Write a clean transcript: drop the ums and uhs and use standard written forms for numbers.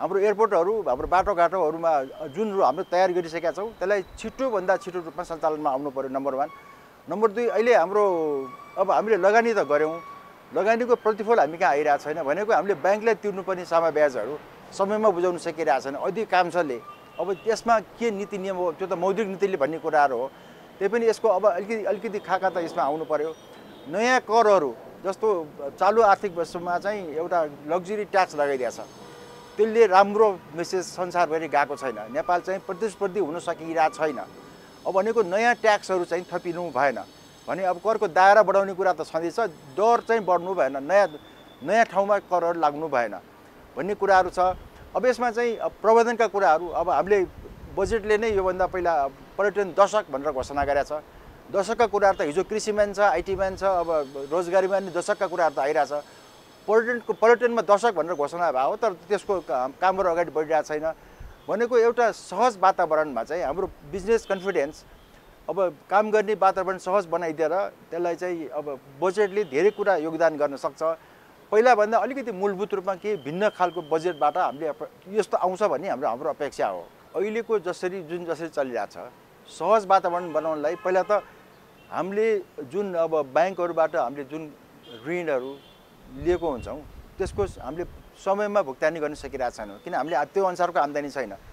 हाम्रो एयरपोर्टहरु हाम्रो बाटोघाटोहरुमा जुन हामीले तयार गरिसकेका छौं त्यसलाई छिटोभन्दा छिटो रूपमा सञ्चालनमा आउनु पर्यो नम्बर 1। नम्बर 2, अहिले हाम्रो अब हामीले लगानी त गर्यौं, लगानीको प्रतिफल हामी कहाँ आइरा छैन भनेको हामीले बैंकलाई तिर्नुपर्ने सामा ब्याजहरु समयमा बुझाउन सकिरा छैन। अधिकांशले अब त्यसमा के नीति नियम हो, त्यो त मौद्रिक नीतिले भन्ने कुराहरु हो, त्यै पनि यसको अब अलिकति खाका त यसमा आउनु पर्यो। नयाँ करहरु जस्तो चालू आर्थिक वर्षमा चाहिँ एउटा लग्जरी ट्याक्स लगाइदिएछ, त्यसले राम्रो मेसेज संसारभरि गएको छैन, नेपाल चाहिँ प्रतिस्पर्धी हुन सकिरा छैन। अब भनेको नयाँ ट्याक्सहरु चाहिँ थपिनु भएन भने अब करको दायरा बढाउने कुरा त छँदैछ, दर चाहिँ बढ्नु भएन, नयाँ ठाउँमा करहरु लाग्नु भएन भन्ने कुराहरु छ। अब यसमा चाहिँ प्रबन्धनका कुराहरु, अब हामीले बजेटले नै यो भन्दा पहिला पर्यटन दशक भनेर घोषणा गरेछ। दशकका कुराहरु त हिजो कृषिमान छ, आईटीमान छ, अब रोजगारीमा नि दशकका कुराहरु त आइरा छ। पर्यटनमा दशक भनेर घोषणा भयो तर त्यसको कामहरु अगाडि बढिरा छैन भनेको एउटा सहज वातावरणमा चाहिँ हाम्रो बिजनेस कन्फिडेन्स अब काम गर्ने वातावरण सहज बनाइदिएर त्यसलाई चाहिँ अब बजेटले धेरै कुरा योगदान गर्न सक्छ। पहिला भन्दा अलिकति मूलभूत रूपमा के भिन्न खालको बजेटबाट हामीले यस्तो आउँछ भन्ने हाम्रो हाम्रो अपेक्षा हो। अहिलेको जुन जसरी चलिरहेको छ सहज वातावरण बनाउनलाई पहिला त हामीले जुन अब बैंकहरुबाट हामीले जुन ऋणहरु लिएको हुन्छौं त्यसको हामीले समयमा भुक्तानी गर्न सकिरा छैनौं किन हामीले त्यो अनुसारको आम्दानी छैन।